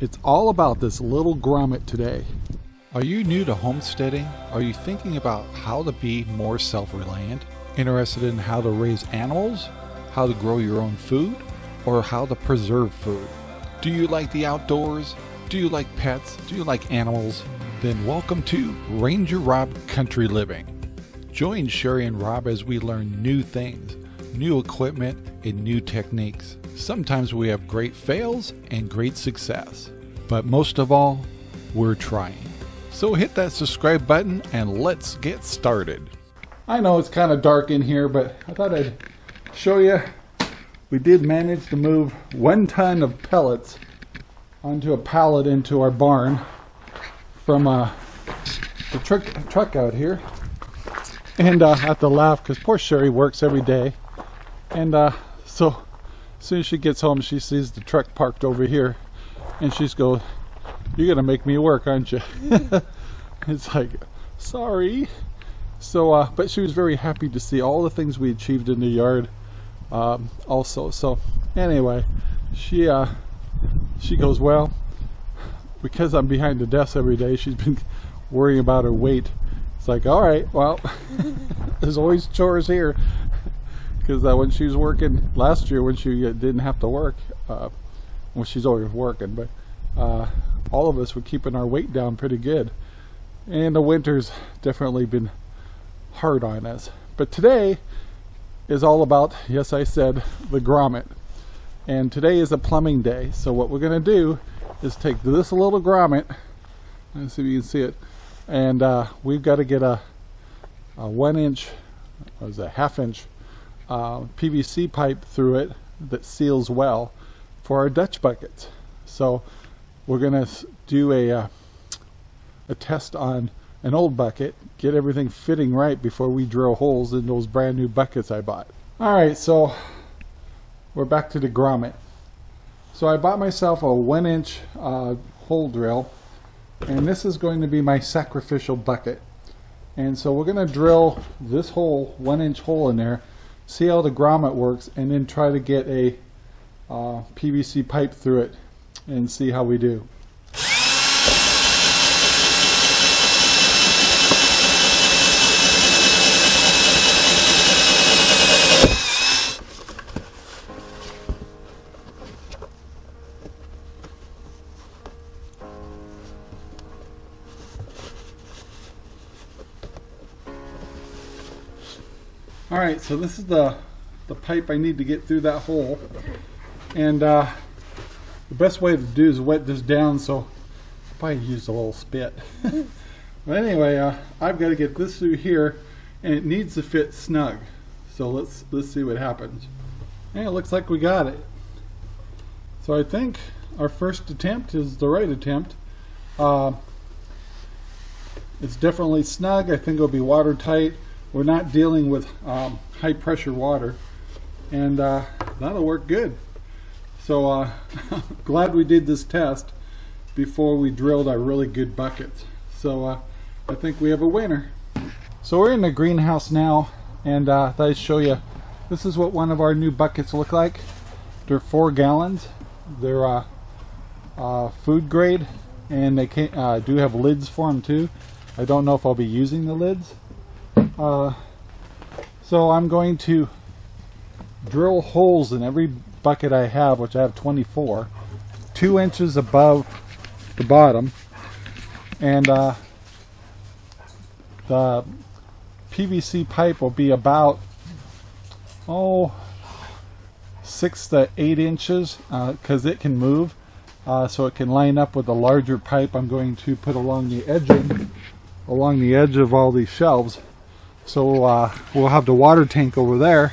It's all about this little grommet today. Are you new to homesteading? Are you thinking about how to be more self-reliant? Interested in how to raise animals? How to grow your own food? Or how to preserve food? Do you like the outdoors? Do you like pets? Do you like animals? Then welcome to Ranger Rob Country Living. Join Sherry and Rob as we learn new things, new equipment, and new techniques. Sometimes we have great fails and great success, but most of all, we're trying. So hit that subscribe button and let's get started. I know it's kind of dark in here, but I thought I'd show you. We did manage to move 1 ton of pellets onto a pallet into our barn from the truck out here. And I have to laugh because poor Sherry works every day. And so as soon as she gets home, she sees the truck parked over here. And she's going, "You're going to make me work, aren't you?" It's like, sorry. So, but she was very happy to see all the things we achieved in the yard also. So anyway, she goes, well, because I'm behind the desk every day, she's been worrying about her weight. It's like, all right, well, there's always chores here. Because when she was working last year, when she didn't have to work, well, she's always working, but all of us were keeping our weight down pretty good. And the winter's definitely been hard on us. But today is all about, yes, I said, the grommet. And today is a plumbing day. So what we're going to do is take this little grommet, let's see if you can see it, and we've got to get a 1 inch, what is it, half-inch PVC pipe through it that seals well for our Dutch buckets. So we're going to do a test on an old bucket, get everything fitting right before we drill holes in those brand new buckets I bought. Alright, so we're back to the grommet. So I bought myself a 1 inch hole drill, and this is going to be my sacrificial bucket. And so we're going to drill this hole, 1 inch hole in there, see how the grommet works, and then try to get a PVC pipe through it and see how we do. Alright, so this is the pipe I need to get through that hole, and the best way to do is wet this down, so I'll probably use a little spit. But anyway, I've got to get this through here, and it needs to fit snug, so let's see what happens. And it looks like we got it. So I think our first attempt is the right attempt. It's definitely snug. I think it'll be watertight. We're not dealing with high pressure water, and that'll work good. So glad we did this test before we drilled our really good buckets. So I think we have a winner. So we're in the greenhouse now, and I thought I'd show you. This is what one of our new buckets look like. They're 4 gallons. They're food grade, and they can, do have lids for them too. I don't know if I'll be using the lids. So I'm going to drill holes in every bucket I have, which I have 24, 2 inches above the bottom, and the PVC pipe will be about 6 to 8 inches, because it can move, so it can line up with the larger pipe I'm going to put along the edge of all these shelves. So we'll have the water tank over there,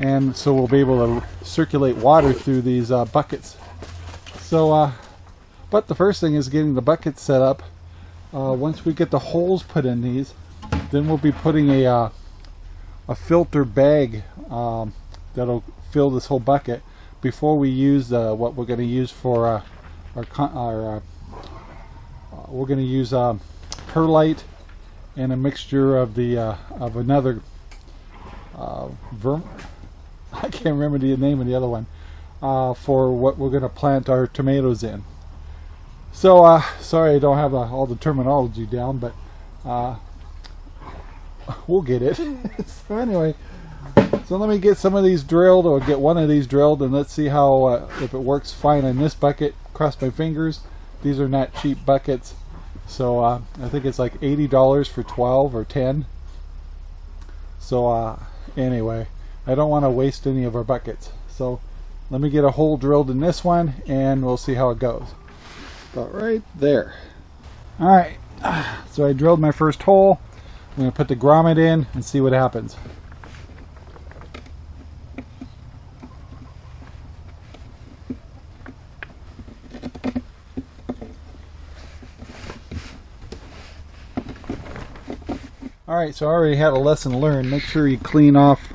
and so we'll be able to circulate water through these buckets. So, but the first thing is getting the buckets set up. Once we get the holes put in these, then we'll be putting a filter bag that'll fill this whole bucket before we use what we're going to use for we're going to use perlite and a mixture of the of another I can't remember the name of the other one for what we're going to plant our tomatoes in. So sorry I don't have all the terminology down, but we'll get it. So anyway, so let me get some of these drilled, or get one of these drilled, and let's see how if it works fine on this bucket. Cross my fingers. These are not cheap buckets, so I think it's like $80 for 12 or 10. So anyway, I don't want to waste any of our buckets, so let me get a hole drilled in this one and we'll see how it goes. About right there. Alright, so I drilled my first hole. I'm going to put the grommet in and see what happens. Alright, so I already had a lesson learned. Make sure you clean off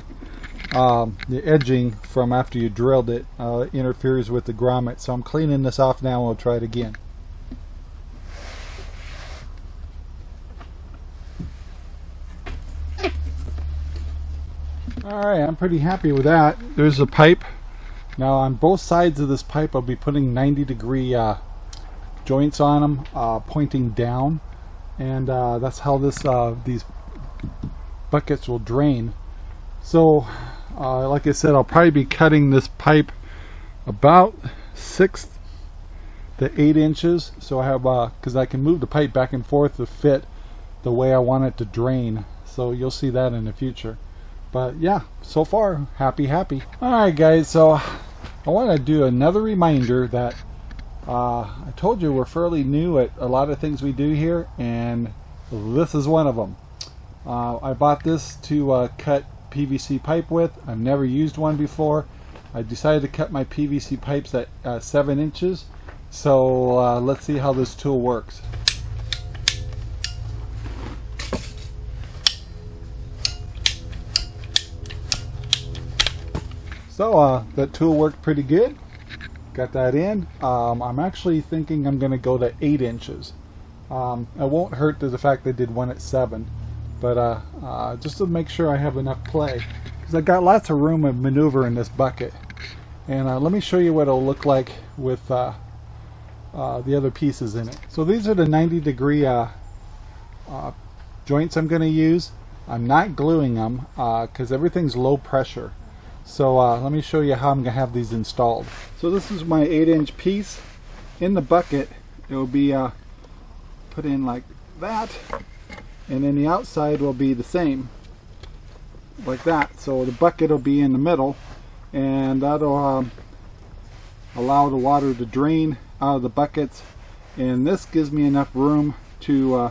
the edging from after you drilled it. It interferes with the grommet. So I'm cleaning this off now and we'll try it again. Alright, I'm pretty happy with that. There's a pipe. Now on both sides of this pipe I'll be putting 90-degree joints on them, pointing down. And that's how this these buckets will drain. So like I said, I'll probably be cutting this pipe about 6 to 8 inches, so I have because I can move the pipe back and forth to fit the way I want it to drain, so you'll see that in the future. But yeah, so far happy. Alright guys, so I want to do another reminder that I told you we're fairly new at a lot of things we do here, and this is one of them. I bought this to cut PVC pipe with. I've never used one before. I decided to cut my PVC pipes at 7 inches, so let's see how this tool works. So that tool worked pretty good. Got that in. I'm actually thinking I'm going to go to 8 inches. It won't hurt the fact that I did one at 7, but just to make sure I have enough play, because I got lots of room of maneuver in this bucket. And let me show you what it'll look like with the other pieces in it. So these are the 90-degree joints I'm going to use. I'm not gluing them because everything's low pressure. So let me show you how I'm going to have these installed. So this is my 8-inch piece. In the bucket, it will be put in like that. And then the outside will be the same, like that. So the bucket will be in the middle, and that'll allow the water to drain out of the buckets. And this gives me enough room to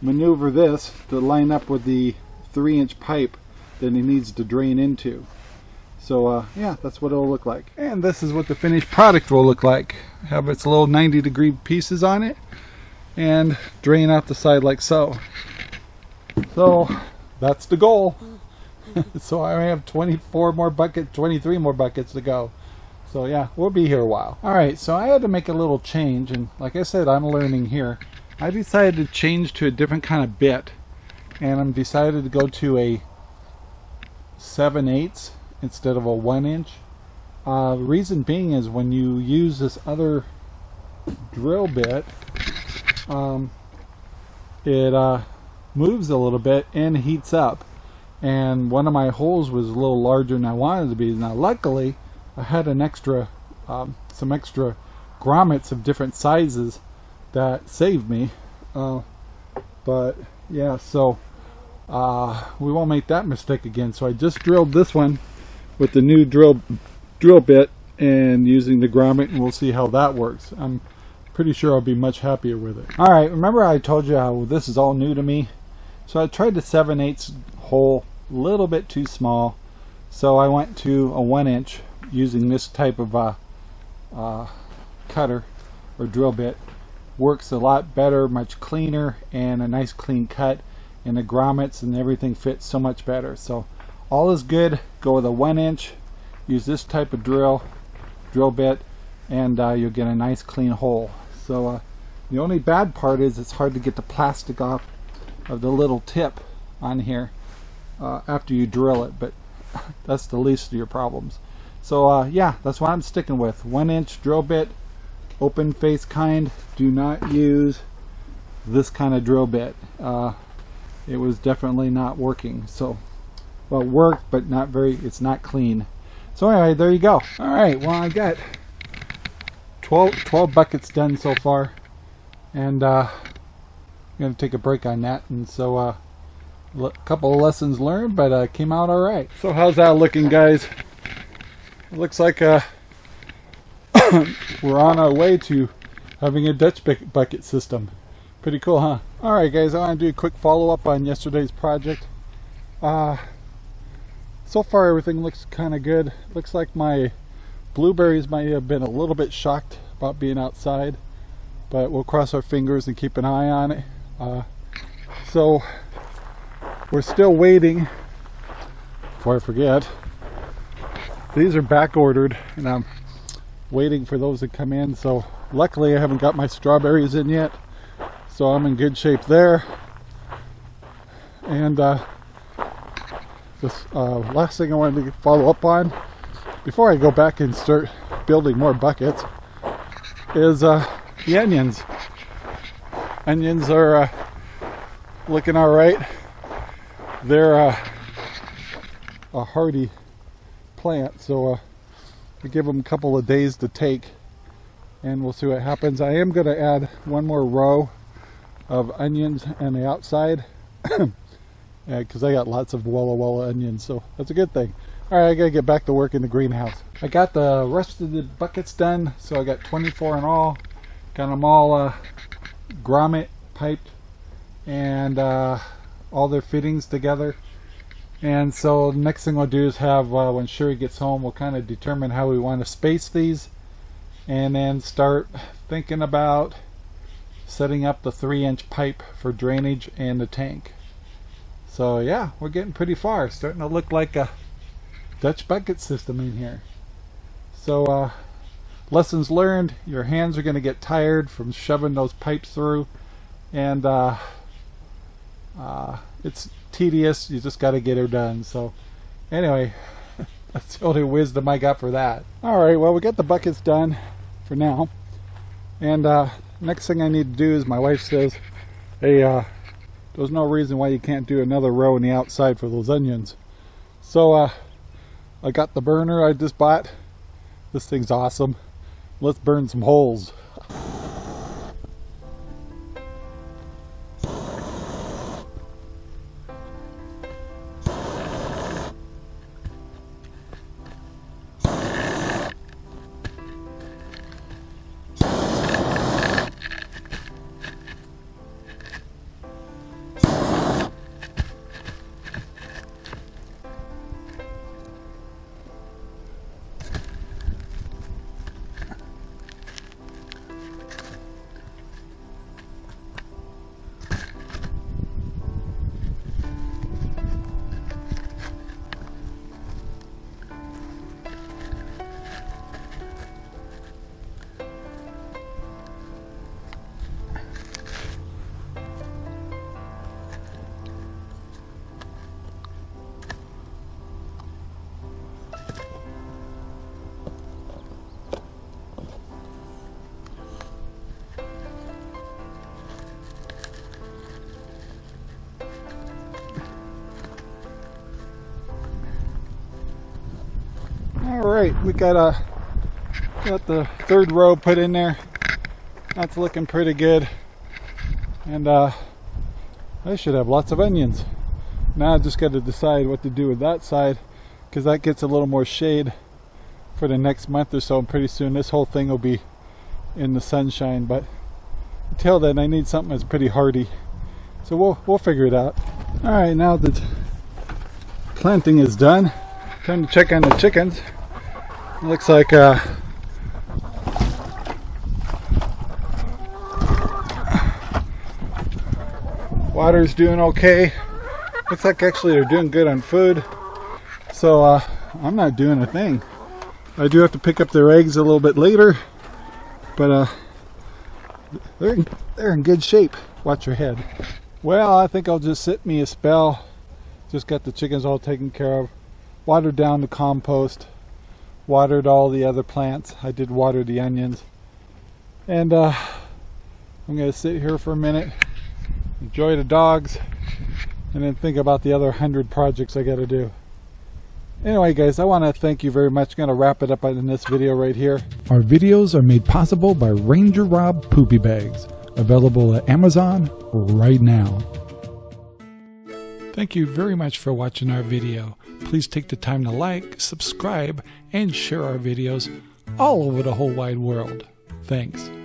maneuver this to line up with the 3-inch pipe that it needs to drain into. So yeah, that's what it'll look like. And this is what the finished product will look like. Have its little 90-degree pieces on it and drain out the side like so. So that's the goal. So I have 23 more buckets to go. So yeah, we'll be here a while. Alright, so I had to make a little change, and like I said, I'm learning here. I decided to change to a different kind of bit, and I'm decided to go to a 7/8 instead of a 1-inch. The reason being is when you use this other drill bit, it moves a little bit and heats up, and one of my holes was a little larger than I wanted it to be. Now luckily I had an extra some extra grommets of different sizes that saved me, but yeah, so we won't make that mistake again. So I just drilled this one with the new drill bit and using the grommet, and we'll see how that works. I'm pretty sure I'll be much happier with it. Alright, remember I told you how this is all new to me? So I tried the 7/8 hole, a little bit too small, so I went to a 1-inch using this type of cutter or drill bit. Works a lot better, much cleaner, and a nice clean cut. And the grommets and everything fits so much better. So all is good. Go with a 1-inch, use this type of drill bit, and you'll get a nice clean hole. So the only bad part is it's hard to get the plastic off of the little tip on here after you drill it, but that's the least of your problems. So yeah, that's what I'm sticking with. 1-inch drill bit, open face kind. Do not use this kind of drill bit. It was definitely not working. So, well, it worked, but not very, it's not clean. So anyway, there you go. All right, well, I got 12 buckets done so far, and I'm gonna take a break on that. And so a couple of lessons learned, but came out all right. So how's that looking, guys? It looks like we're on our way to having a Dutch bucket system. Pretty cool, huh? All right, guys, I want to do a quick follow-up on yesterday's project. So far, everything looks kind of good. Looks like my blueberries might have been a little bit shocked about being outside, but we'll cross our fingers and keep an eye on it. So we're still waiting, before I forget, these are back ordered, and I'm waiting for those to come in. So luckily I haven't got my strawberries in yet, so I'm in good shape there. And this last thing I wanted to follow up on before I go back and start building more buckets is the onions. Onions are looking all right. They're a hardy plant, so we give them a couple of days to take, and we'll see what happens. I am going to add one more row of onions on the outside, because I got lots of Walla Walla onions, so that's a good thing. All right, I gotta get back to work in the greenhouse. I got the rest of the buckets done, so I got 24 in all. Got them all grommet piped and all their fittings together. And so the next thing we'll do is have, when Sherry gets home, we'll kind of determine how we want to space these, and then start thinking about setting up the 3-inch pipe for drainage and the tank. So yeah, we're getting pretty far. Starting to look like a Dutch bucket system in here. So lessons learned, your hands are going to get tired from shoving those pipes through, and it's tedious. You just got to get her done. So anyway, that's the only wisdom I got for that. All right, well, we got the buckets done for now, and next thing I need to do is, my wife says, hey, there's no reason why you can't do another row on the outside for those onions. So I got the burner I just bought. This thing's awesome. Let's burn some holes. Alright, we got the third row put in there. That's looking pretty good. And I should have lots of onions. Now I just got to decide what to do with that side, because that gets a little more shade for the next month or so, and pretty soon this whole thing will be in the sunshine. But until then, I need something that's pretty hardy. So we'll figure it out. Alright, now that planting is done, time to check on the chickens. Looks like water's doing okay. Looks like actually they're doing good on food. So I'm not doing a thing. I do have to pick up their eggs a little bit later, but they're in good shape. Watch your head. Well, I think I'll just sit me a spell. Just got the chickens all taken care of. Watered down the compost. Watered all the other plants. I did water the onions. And I'm gonna sit here for a minute, enjoy the dogs, and then think about the other 100 projects I gotta do. Anyway guys, I want to thank you very much. Gonna wrap it up in this video right here. Our videos are made possible by Ranger Rob Poopy Bags, available at Amazon right now. Thank you very much for watching our video. Please take the time to like, subscribe, and share our videos all over the whole wide world. Thanks.